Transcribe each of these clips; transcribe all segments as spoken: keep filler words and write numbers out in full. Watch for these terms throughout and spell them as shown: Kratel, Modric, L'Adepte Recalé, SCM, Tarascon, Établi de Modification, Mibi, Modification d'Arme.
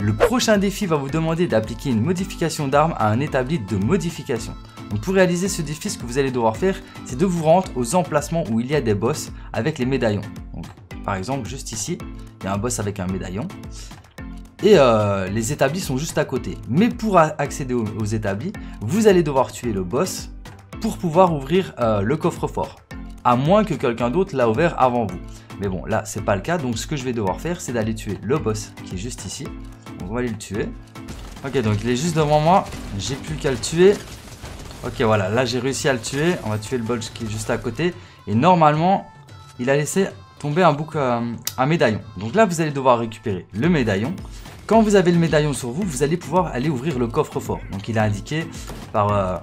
Le prochain défi va vous demander d'appliquer une modification d'arme à un établi de modification. Donc pour réaliser ce défi, ce que vous allez devoir faire, c'est de vous rendre aux emplacements où il y a des boss avec les médaillons. Donc, par exemple, juste ici, il y a un boss avec un médaillon. Et euh, les établis sont juste à côté. Mais pour accéder aux, aux établis, vous allez devoir tuer le boss pour pouvoir ouvrir euh, le coffre-fort. À moins que quelqu'un d'autre l'a ouvert avant vous. Mais bon, là, c'est pas le cas. Donc, ce que je vais devoir faire, c'est d'aller tuer le boss qui est juste ici. Donc, on va aller le tuer. Ok, donc il est juste devant moi. J'ai plus qu'à le tuer. Ok, voilà. Là, j'ai réussi à le tuer. On va tuer le boss qui est juste à côté. Et normalement, il a laissé tomber un, bouc, euh, un médaillon. Donc là, vous allez devoir récupérer le médaillon. Quand vous avez le médaillon sur vous, vous allez pouvoir aller ouvrir le coffre-fort. Donc, il est indiqué par... Euh,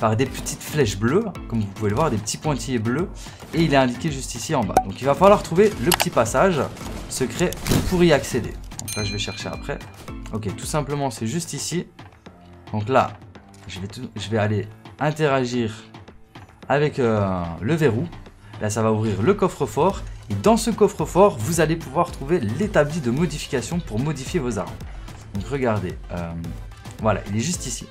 par des petites flèches bleues, comme vous pouvez le voir, des petits pointillés bleus, et il est indiqué juste ici en bas. Donc il va falloir trouver le petit passage secret pour y accéder. Donc là je vais chercher après. Ok, tout simplement c'est juste ici. Donc là, je vais, tout, je vais aller interagir avec euh, le verrou. Là ça va ouvrir le coffre-fort, et dans ce coffre-fort, vous allez pouvoir trouver l'établi de modification pour modifier vos armes. Donc regardez, euh, voilà, il est juste ici.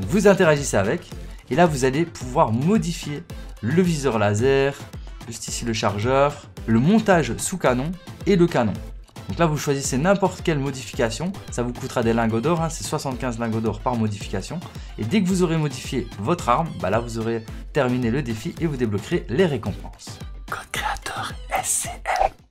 Vous interagissez avec, et là vous allez pouvoir modifier le viseur laser, juste ici le chargeur, le montage sous canon et le canon. Donc là vous choisissez n'importe quelle modification, ça vous coûtera des lingots d'or, hein, c'est soixante-quinze lingots d'or par modification. Et dès que vous aurez modifié votre arme, bah là vous aurez terminé le défi et vous débloquerez les récompenses. Code créateur S C M.